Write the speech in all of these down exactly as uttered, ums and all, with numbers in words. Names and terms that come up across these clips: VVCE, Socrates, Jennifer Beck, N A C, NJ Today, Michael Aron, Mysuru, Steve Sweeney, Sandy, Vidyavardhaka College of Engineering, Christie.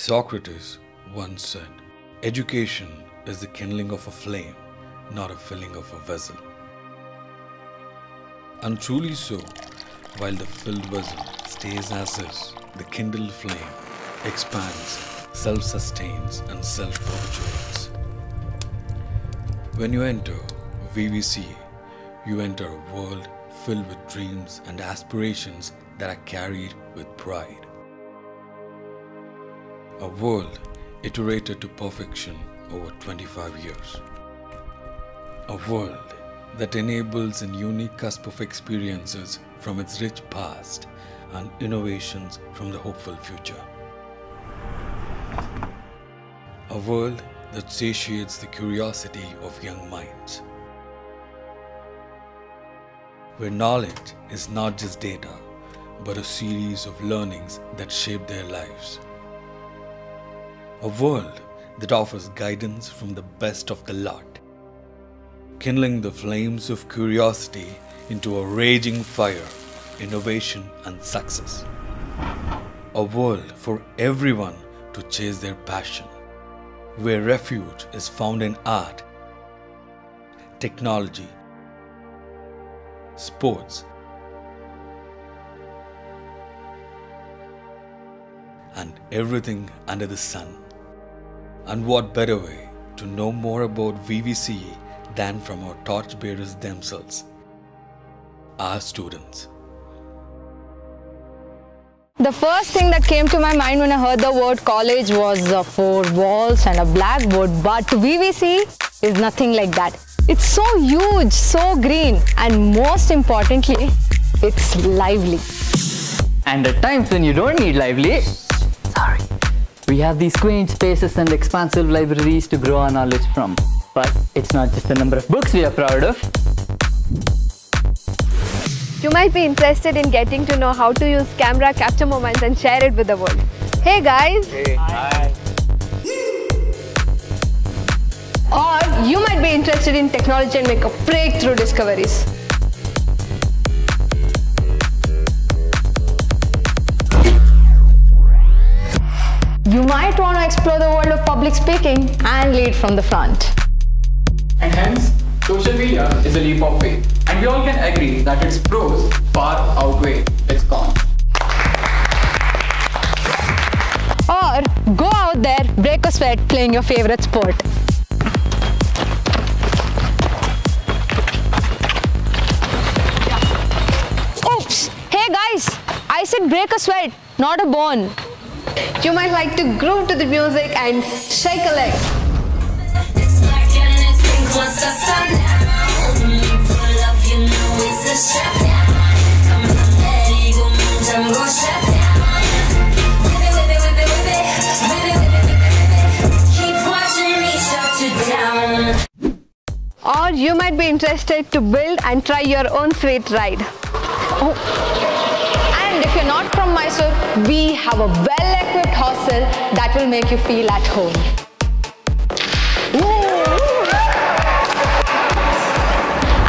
Socrates once said, "Education is the kindling of a flame, not a filling of a vessel." And truly so, while the filled vessel stays as is, the kindled flame expands, self-sustains and self-perpetuates. When you enter V V C, you enter a world filled with dreams and aspirations that are carried with pride. A world iterated to perfection over twenty-five years. A world that enables an unique cusp of experiences from its rich past and innovations from the hopeful future. A world that satiates the curiosity of young minds. Where knowledge is not just data, but a series of learnings that shape their lives. A world that offers guidance from the best of the lot, kindling the flames of curiosity into a raging fire of innovation and success. A world for everyone to chase their passion, where refuge is found in art, technology, sports, and everything under the sun. And what better way to know more about V V C E than from our torchbearers themselves, our students. The first thing that came to my mind when I heard the word college was uh, four walls and a blackboard, but V V C E is nothing like that. It's so huge, so green, and most importantly, it's lively. And at times when you don't need lively, sorry. We have these quaint spaces and expansive libraries to grow our knowledge from. But it's not just the number of books we are proud of. You might be interested in getting to know how to use camera, capture moments and share it with the world. Hey guys! Hey! Hi! Or you might be interested in technology and make a breakthrough discoveries. You might want to explore the world of public speaking and lead from the front. And hence, social media is a leap of faith. And we all can agree that its pros far outweigh its cons. Or go out there, break a sweat playing your favorite sport. Oops! Hey guys! I said break a sweat, not a bone. You might like to groove to the music and shake a leg. Or you might be interested to build and try your own sweet ride. Oh. If you're not from Mysuru, we have a well-equipped hostel that will make you feel at home. Ooh.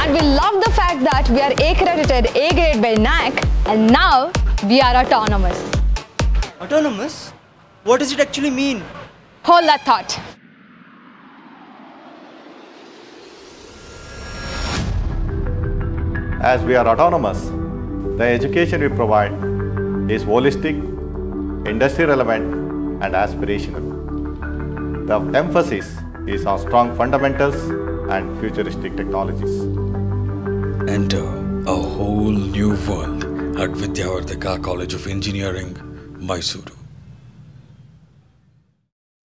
And we love the fact that we are accredited A grade by N A C and now we are autonomous. Autonomous? What does it actually mean? Hold that thought. As we are autonomous, the education we provide is holistic, industry-relevant and aspirational. The emphasis is on strong fundamentals and futuristic technologies. Enter a whole new world at Vidyavardhaka College of Engineering, Mysuru.